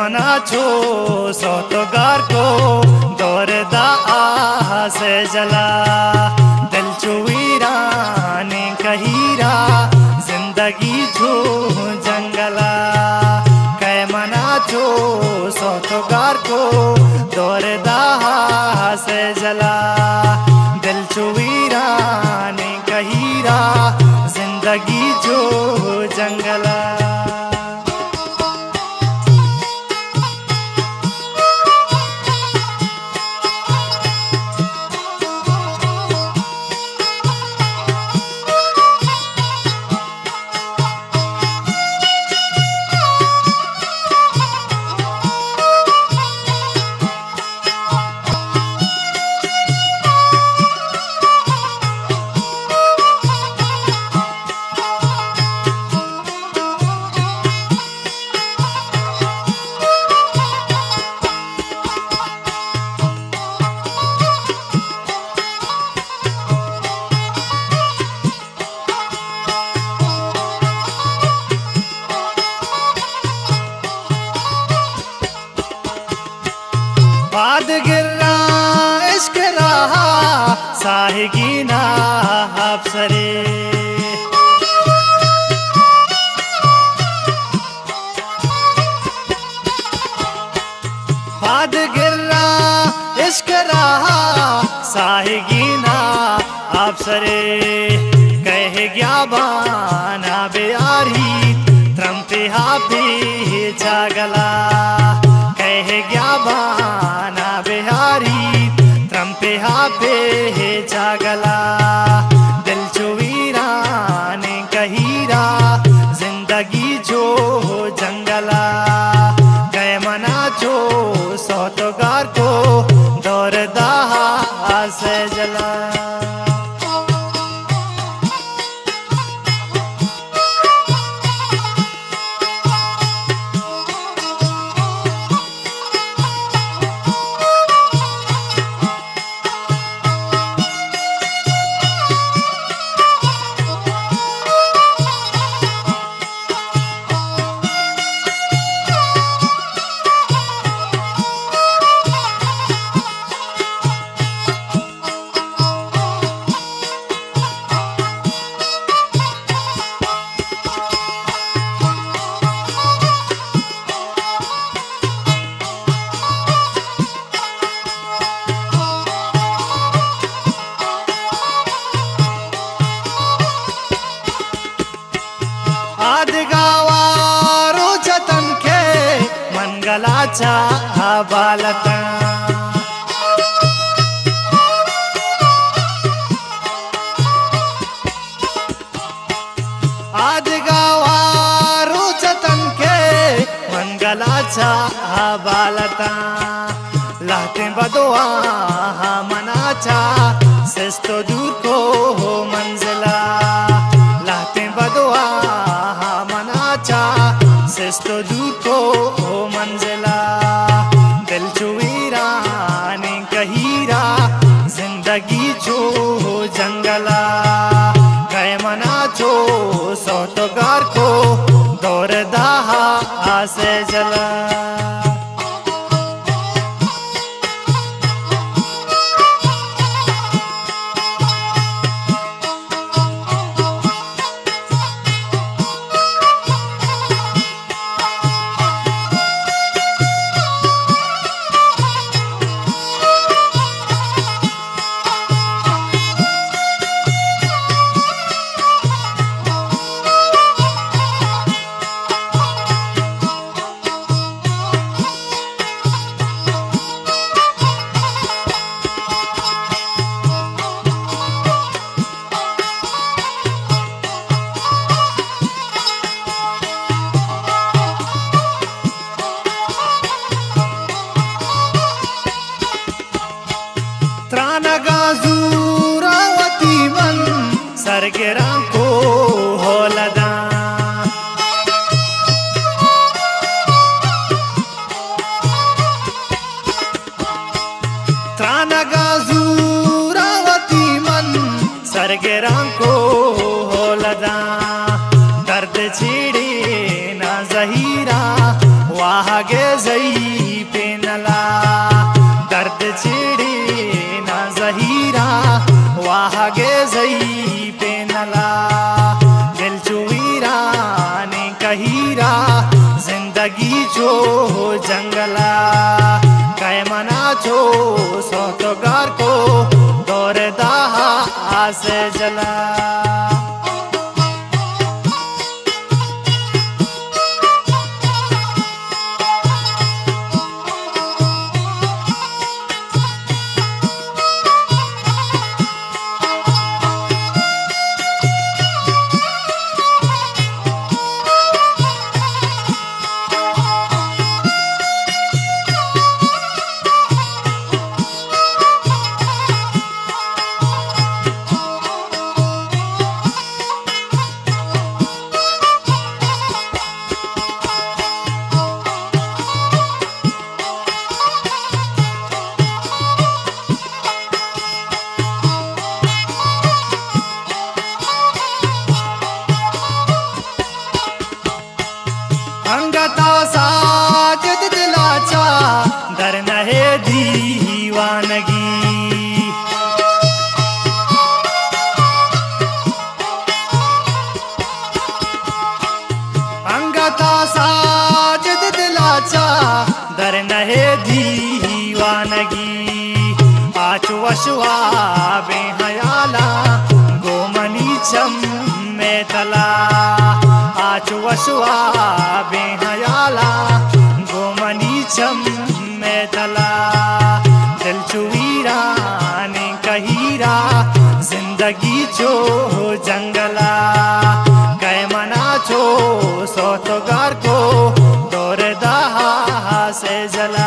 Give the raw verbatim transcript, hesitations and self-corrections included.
मना छो सौतोगार को दौरदा से जला दिल चुवीरानी कहीरा जिंदगी छो जंगला कै मना छो सौतोगार को दौरदा से जला दिल चुवीरानी कहीरा जिंदगी छो जंगला। बाद गिर रहा इश्क रहा साहिगी ना अफसरे बाद गिर रहा इश्क रहा साहिगी ना अफसरे कह गया बाना बेयारी त्रम्पे हाफी जागला कह गया बाना पे हाफे है जागला दिल चुवीराने कहीरा जिंदगी जो जंगला गए मना जो सौतोगार को दौरदा से जला। आदगावारो जतन के मंगला चा बालता आदगावारो जतन के मंगला चा बालता लाते बदुआ मना चा सस्तो दूर को हो मंजिला लाते बदुआ सस्तो दूर को हो मंजिला दिल चुवीराने कहीरा जिंदगी जो हो जंगला गए मना जो सौतोगार को दौरदा से जला। सरगरा को हो लदा त्रानगा जूरावती मन सरगरा को हो लदा दर्द छिड़ी ना जहीरा वाह गे सतगार को दौरे दाहा से जला। अंगता साजद दिलाचा दर नहे दीवानगी, अंगता साजद दिलाचा दर नहे दीवानगी। आचु अश्वा बेहयाला गोमनी चम में तला, आचु अश्वा बेहयाला गोमनी चम में तला। दिल चुवीरा ने कहीरा जिंदगी चो जंगला, गए मना चो सोतगार को दौर दहा से जला।